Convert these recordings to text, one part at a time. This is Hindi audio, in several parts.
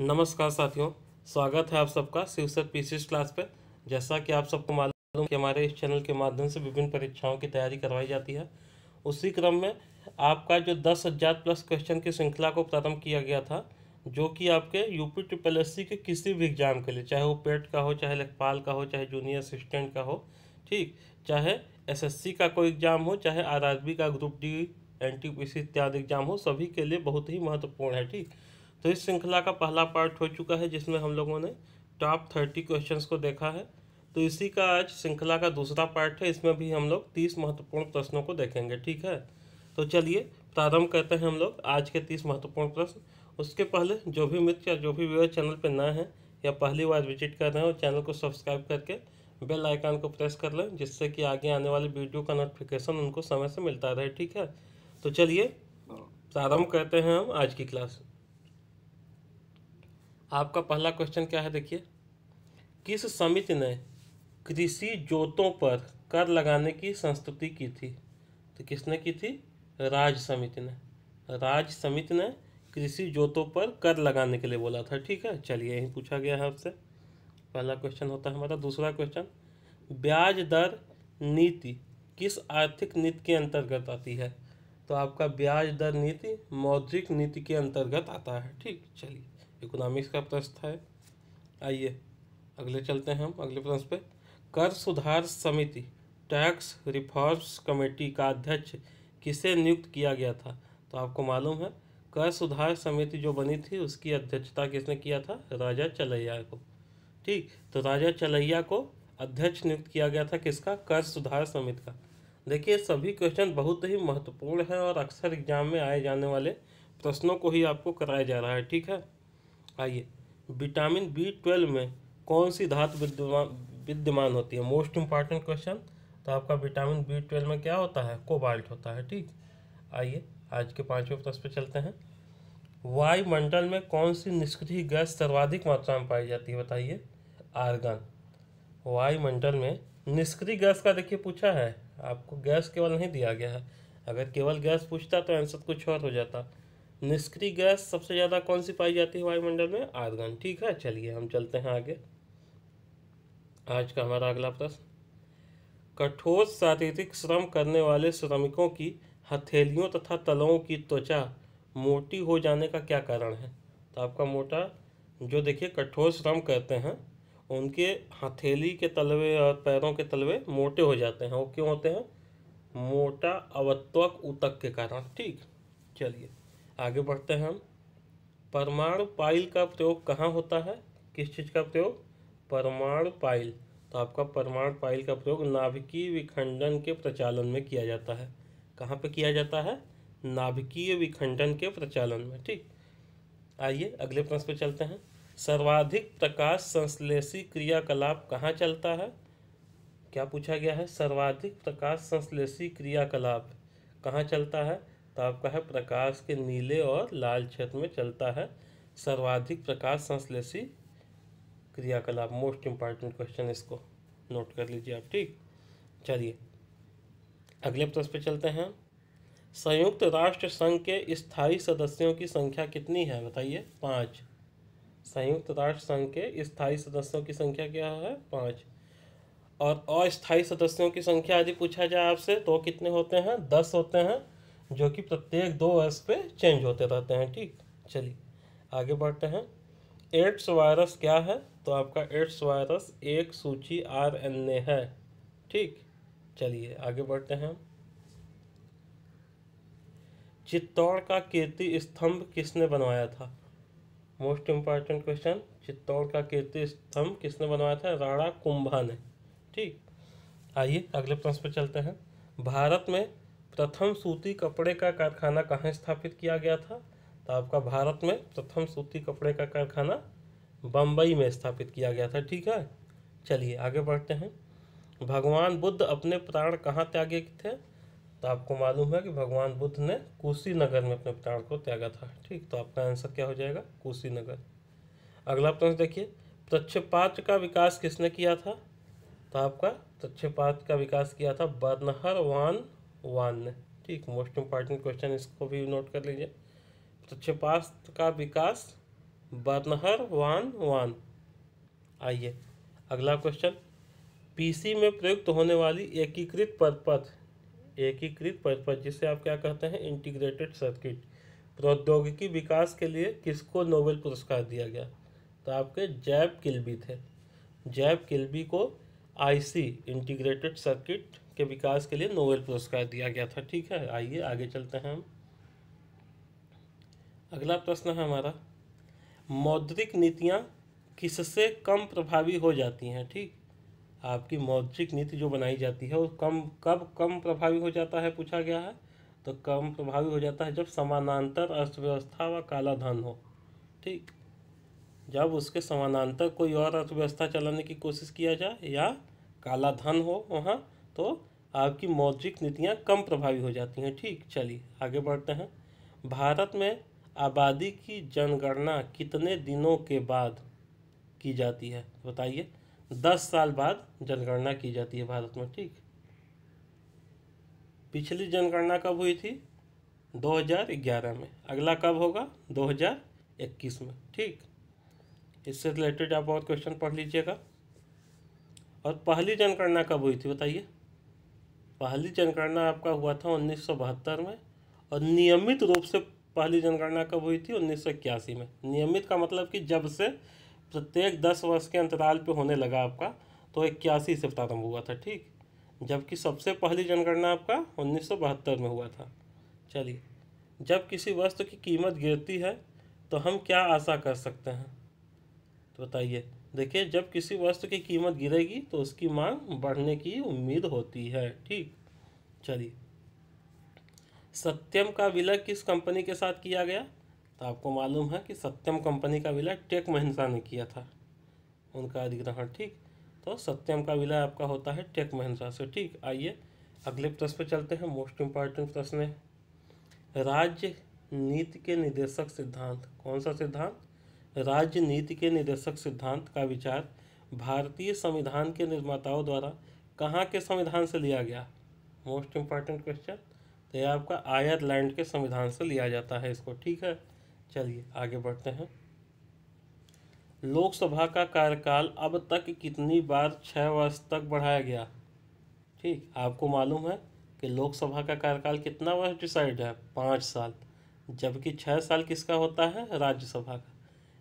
नमस्कार साथियों, स्वागत है आप सबका शिव सर पीसीएस क्लास पर। जैसा कि आप सबको मालूम कि हमारे इस चैनल के माध्यम से विभिन्न परीक्षाओं की तैयारी करवाई जाती है। उसी क्रम में आपका जो 10,000 प्लस क्वेश्चन की श्रृंखला को प्रारंभ किया गया था, जो कि आपके यूपी ट्रिपल एससी के किसी भी एग्जाम के लिए, चाहे वो पेट का हो, चाहे लेखपाल का हो, चाहे जूनियर असिस्टेंट का हो, ठीक, चाहे एसएससी का कोई एग्ज़ाम हो, चाहे आर आरबी का ग्रुप डी, एनटीपीसी इत्यादि एग्जाम हो, सभी के लिए बहुत ही महत्वपूर्ण है। ठीक, तो इस श्रृंखला का पहला पार्ट हो चुका है जिसमें हम लोगों ने टॉप 30 क्वेश्चंस को देखा है। तो इसी का आज श्रृंखला का दूसरा पार्ट है, इसमें भी हम लोग 30 महत्वपूर्ण प्रश्नों को देखेंगे। ठीक है, तो चलिए प्रारंभ करते हैं हम लोग आज के 30 महत्वपूर्ण प्रश्न। उसके पहले जो भी मित्र या जो भी व्यूअर चैनल पर नए हैं या पहली बार विजिट कर रहे हैं, चैनल को सब्सक्राइब करके बेल आइकान को प्रेस कर लें, जिससे कि आगे आने वाली वीडियो का नोटिफिकेशन उनको समय से मिलता रहे। ठीक है, तो चलिए प्रारंभ करते हैं हम आज की क्लास। आपका पहला क्वेश्चन क्या है, देखिए, किस समिति ने कृषि जोतों पर कर लगाने की संस्तुति की थी? तो किसने की थी? राज समिति ने। राज समिति ने कृषि जोतों पर कर लगाने के लिए बोला था। ठीक है, चलिए यही पूछा गया है आपसे। पहला क्वेश्चन होता है हमारा। दूसरा क्वेश्चन, ब्याज दर नीति किस आर्थिक नीति के अंतर्गत आती है? तो आपका ब्याज दर नीति मौद्रिक नीति के अंतर्गत आता है। ठीक, चलिए इकोनॉमिक्स का प्रश्न है। आइए अगले चलते हैं हम अगले प्रश्न पे। कर सुधार समिति टैक्स रिफॉर्म्स कमेटी का अध्यक्ष किसे नियुक्त किया गया था? तो आपको मालूम है कर सुधार समिति जो बनी थी उसकी अध्यक्षता किसने किया था? राजा चलैया को। ठीक, तो राजा चलैया को अध्यक्ष नियुक्त किया गया था किसका? कर सुधार समिति का। देखिए सभी क्वेश्चन बहुत ही महत्वपूर्ण है और अक्सर एग्जाम में आए जाने वाले प्रश्नों को ही आपको कराया जा रहा है। ठीक है, आइए, विटामिन B12 में कौन सी धातु विद्यमान होती है? Most important question. तो आपका विटामिन B12 में क्या होता है? कोबाल्ट होता है। ठीक, आइए आज के पाँचवें प्रश्न पर चलते हैं। वायुमंडल में कौन सी निष्क्रिय गैस सर्वाधिक मात्रा में पाई जाती है? बताइए, आर्गन। वायुमंडल में निष्क्रिय गैस का देखिए पूछा है आपको, गैस केवल नहीं दिया गया है। अगर केवल गैस पूछता तो आंसर कुछ और हो जाता। निष्क्रिय गैस सबसे ज़्यादा कौन सी पाई जाती है वायुमंडल में? आर्गन। ठीक है, चलिए हम चलते हैं आगे। आज का हमारा अगला प्रश्न, कठोर शारीरिक श्रम करने वाले श्रमिकों की हथेलियों तथा तलों की त्वचा मोटी हो जाने का क्या कारण है? तो आपका मोटा जो देखिए कठोर श्रम करते हैं उनके हथेली के तलवे और पैरों के तलवे मोटे हो जाते हैं। वो क्यों होते हैं? मोटा अवत्वक ऊतक के कारण। ठीक, चलिए आगे बढ़ते हैं हम। परमाणु पाइल का प्रयोग कहाँ होता है? किस चीज़ का प्रयोग? परमाणु पाइल। तो आपका परमाणु पाइल का प्रयोग नाभिकीय विखंडन के प्रचालन में किया जाता है। कहाँ पे किया जाता है? नाभिकीय विखंडन के प्रचालन में। ठीक, आइए अगले प्रश्न पे चलते हैं। सर्वाधिक प्रकाश संश्लेषी क्रियाकलाप कहाँ चलता है? क्या पूछा गया है? सर्वाधिक प्रकाश संश्लेषी क्रियाकलाप कहाँ चलता है? तो आपका है प्रकाश के नीले और लाल क्षेत्र में चलता है सर्वाधिक प्रकाश संश्लेषी क्रियाकलाप। मोस्ट इम्पॉर्टेंट क्वेश्चन, इसको नोट कर लीजिए आप। ठीक, चलिए अगले प्रश्न पे चलते हैं। संयुक्त राष्ट्र संघ के स्थायी सदस्यों की संख्या कितनी है? बताइए, 5। संयुक्त राष्ट्र संघ के स्थायी सदस्यों की संख्या क्या है? 5। और अस्थायी सदस्यों की संख्या यदि पूछा जाए आपसे तो कितने होते हैं? 10 होते हैं, जो कि प्रत्येक 2 वर्ष पे चेंज होते रहते हैं। ठीक, चलिए आगे बढ़ते हैं। एड्स वायरस क्या है? तो आपका एड्स वायरस एक सूची आरएनए है। ठीक, चलिए आगे बढ़ते हैं। चित्तौड़ का कीर्ति स्तंभ किसने बनवाया था? Most important question. चित्तौड़ का कीर्ति स्तंभ किसने बनवाया था? राणा कुंभा ने। ठीक, आइए अगले प्रश्न पर चलते हैं। भारत में प्रथम सूती कपड़े का कारखाना कहाँ स्थापित किया गया था? तो आपका भारत में प्रथम सूती कपड़े का कारखाना बम्बई में स्थापित किया गया था। ठीक है, चलिए आगे बढ़ते हैं। भगवान बुद्ध अपने प्राण कहाँ त्यागे थे? तो आपको मालूम है कि भगवान बुद्ध ने कुशीनगर में अपने प्राण को त्यागा था। ठीक, तो आपका आंसर क्या हो जाएगा? कुशीनगर। अगला प्रश्न देखिए, प्रक्षेपात्र का विकास किसने किया था? तो आपका प्रक्षेपात्र का विकास किया था बनहर वान ने। ठीक, मोस्ट इम्पॉर्टेंट क्वेश्चन, इसको भी नोट कर लीजिए। प्रक्षेपास्त्र का विकास बनहर वान। आइए अगला क्वेश्चन, पीसी में प्रयुक्त होने वाली एकीकृत परपथ जिसे आप क्या कहते हैं, इंटीग्रेटेड सर्किट, प्रौद्योगिकी विकास के लिए किसको नोबेल पुरस्कार दिया गया? तो आपके जैब किलबी थे। जैब किलबी को आईसी इंटीग्रेटेड सर्किट के विकास के लिए नोबेल पुरस्कार दिया गया था। ठीक है, आइए आगे चलते हैं हम। अगला प्रश्न है हमारा, मौद्रिक नीतियाँ किससे कम प्रभावी हो जाती हैं? ठीक, आपकी मौद्रिक नीति जो बनाई जाती है वो कब कम प्रभावी हो जाता है पूछा गया है। तो कम प्रभावी हो जाता है जब समानांतर अर्थव्यवस्था व कालाधन हो। ठीक, जब उसके समानांतर कोई और अर्थव्यवस्था चलाने की कोशिश किया जाए या कालाधन हो वहाँ, तो आपकी मौद्रिक नीतियाँ कम प्रभावी हो जाती हैं। ठीक, चलिए आगे बढ़ते हैं। भारत में आबादी की जनगणना कितने दिनों के बाद की जाती है? बताइए, 10 साल बाद जनगणना की जाती है भारत में। ठीक, पिछली जनगणना कब हुई थी? 2011 में। अगला कब होगा? 2021 में। ठीक, इससे रिलेटेड आप और क्वेश्चन पढ़ लीजिएगा। और पहली जनगणना कब हुई थी बताइए? पहली जनगणना आपका हुआ था 1972 में, और नियमित रूप से पहली जनगणना कब हुई थी? 1981 में। नियमित का मतलब कि जब से प्रत्येक 10 वर्ष के अंतराल पे होने लगा आपका, तो 81 से प्रारंभ हुआ था। ठीक, जबकि सबसे पहली जनगणना आपका 1972 में हुआ था। चलिए, जब किसी वस्तु की कीमत गिरती है तो हम क्या आशा कर सकते हैं? तो बताइए, देखिए जब किसी वस्तु की कीमत गिरेगी तो उसकी मांग बढ़ने की उम्मीद होती है। ठीक, चलिए, सत्यम का विलय किस कंपनी के साथ किया गया? तो आपको मालूम है कि सत्यम कंपनी का विलय टेक महिन्सा ने किया था, उनका अधिग्रहण। ठीक, तो सत्यम का विलय आपका होता है टेक महिन्सा से। ठीक, आइए अगले प्रश्न पर चलते हैं। मोस्ट इम्पॉर्टेंट प्रश्न है, राज्य नीति के निदेशक सिद्धांत, कौन सा सिद्धांत? राज्य नीति के निदेशक सिद्धांत का विचार भारतीय संविधान के निर्माताओं द्वारा कहाँ के संविधान से लिया गया? Most important question. तो यह आपका आयरलैंड के संविधान से लिया जाता है इसको। ठीक है, चलिए आगे बढ़ते हैं। लोकसभा का कार्यकाल अब तक कितनी बार 6 वर्ष तक बढ़ाया गया? ठीक, आपको मालूम है कि लोकसभा का कार्यकाल कितना वर्ष डिसाइड है? 5 साल, जबकि 6 साल किसका होता है? राज्यसभा का।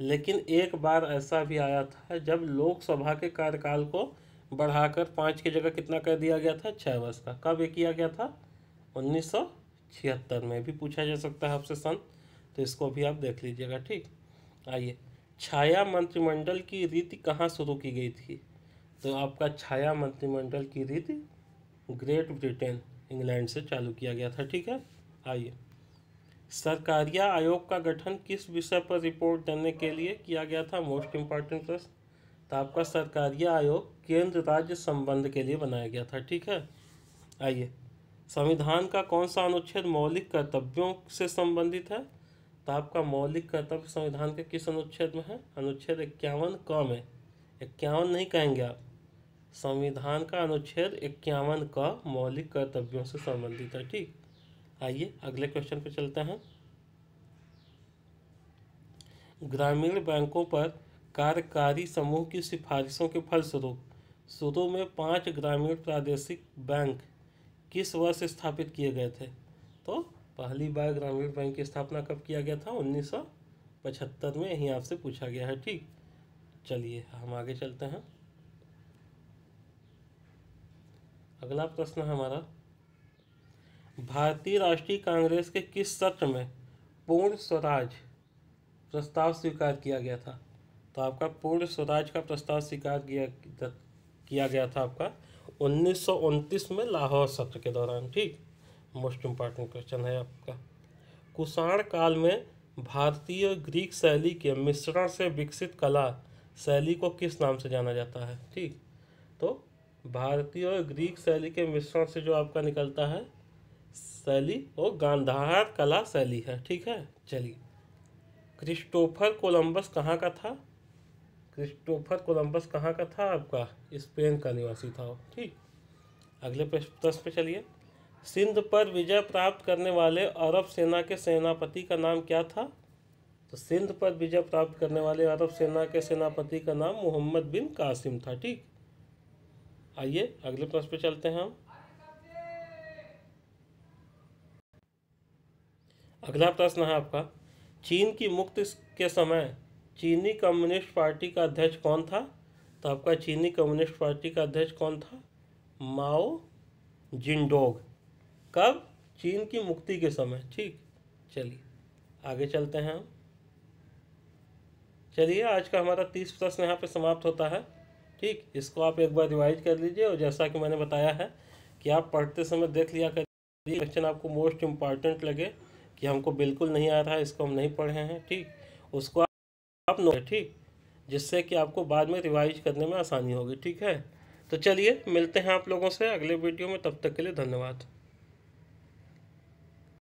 लेकिन एक बार ऐसा भी आया था जब लोकसभा के कार्यकाल को बढ़ाकर 5 की जगह कितना कर दिया गया था? 6 वर्ष का। कब ये किया गया था? 1976 में भी पूछा जा सकता है आपसे सन, तो इसको भी आप देख लीजिएगा। ठीक, आइए, छाया मंत्रिमंडल की रीति कहाँ शुरू की गई थी? तो आपका छाया मंत्रिमंडल की रीति ग्रेट ब्रिटेन, इंग्लैंड से चालू किया गया था। ठीक है, आइए, सरकारीया आयोग का गठन किस विषय पर रिपोर्ट देने के लिए किया गया था? मोस्ट इम्पॉर्टेंट प्रश्न। तो आपका सरकारीया आयोग केंद्र राज्य संबंध के लिए बनाया गया था। ठीक है, आइए, संविधान का कौन सा अनुच्छेद मौलिक कर्तव्यों से संबंधित है? तो आपका मौलिक कर्तव्य संविधान के किस अनुच्छेद में है? अनुच्छेद 51 क में। 51 नहीं कहेंगे आप, संविधान का अनुच्छेद 51 क मौलिक कर्तव्यों से संबंधित है। ठीक, आइए अगले क्वेश्चन पे चलते हैं। ग्रामीण बैंकों पर कार्यकारी समूह की सिफारिशों के फलस्वरूप शुरू में 5 ग्रामीण प्रादेशिक बैंक किस वर्ष स्थापित किए गए थे? तो पहली बार ग्रामीण बैंक की स्थापना कब किया गया था? 1975 में, यही आपसे पूछा गया है। ठीक, चलिए हम आगे चलते हैं। अगला प्रश्न है हमारा, भारतीय राष्ट्रीय कांग्रेस के किस सत्र में पूर्ण स्वराज प्रस्ताव स्वीकार किया गया था? तो आपका पूर्ण स्वराज का प्रस्ताव स्वीकार किया गया था आपका 1929 में, लाहौर सत्र के दौरान। ठीक, मोस्ट इम्पॉर्टेंट क्वेश्चन है आपका, कुषाण काल में भारतीय ग्रीक शैली के मिश्रण से विकसित कला शैली को किस नाम से जाना जाता है? ठीक, तो भारतीय और ग्रीक शैली के मिश्रण से जो आपका निकलता है शैली, वो गांधार कला शैली है। ठीक है, चलिए, क्रिस्टोफर कोलंबस कहाँ का था? क्रिस्टोफर कोलंबस कहाँ का था? आपका स्पेन का निवासी था वो। ठीक, अगले प्रश्न पे चलिए। सिंध पर विजय प्राप्त करने वाले अरब सेना के सेनापति का नाम क्या था? तो सिंध पर विजय प्राप्त करने वाले अरब सेना के सेनापति का नाम मोहम्मद बिन कासिम था। ठीक, आइए अगले प्रश्न पे चलते हैं हम। अगला प्रश्न है आपका, चीन की मुक्ति के समय चीनी कम्युनिस्ट पार्टी का अध्यक्ष कौन था? तो आपका चीनी कम्युनिस्ट पार्टी का अध्यक्ष कौन था? माओ जिंगदोग। कब? चीन की मुक्ति के समय। ठीक, चलिए आगे चलते हैं। चलिए आज का हमारा 30 प्रश्न यहाँ पे समाप्त होता है। ठीक, इसको आप एक बार रिवाइज कर लीजिए और जैसा कि मैंने बताया है कि आप पढ़ते समय देख लिया करिए क्वेश्चन आपको मोस्ट इम्पॉर्टेंट लगे कि हमको बिल्कुल नहीं आ रहा है, इसको हम नहीं पढ़े हैं, ठीक, उसको आप नोट, ठीक, जिससे कि आपको बाद में रिवाइज करने में आसानी होगी। ठीक है, तो चलिए मिलते हैं आप लोगों से अगले वीडियो में, तब तक के लिए धन्यवाद।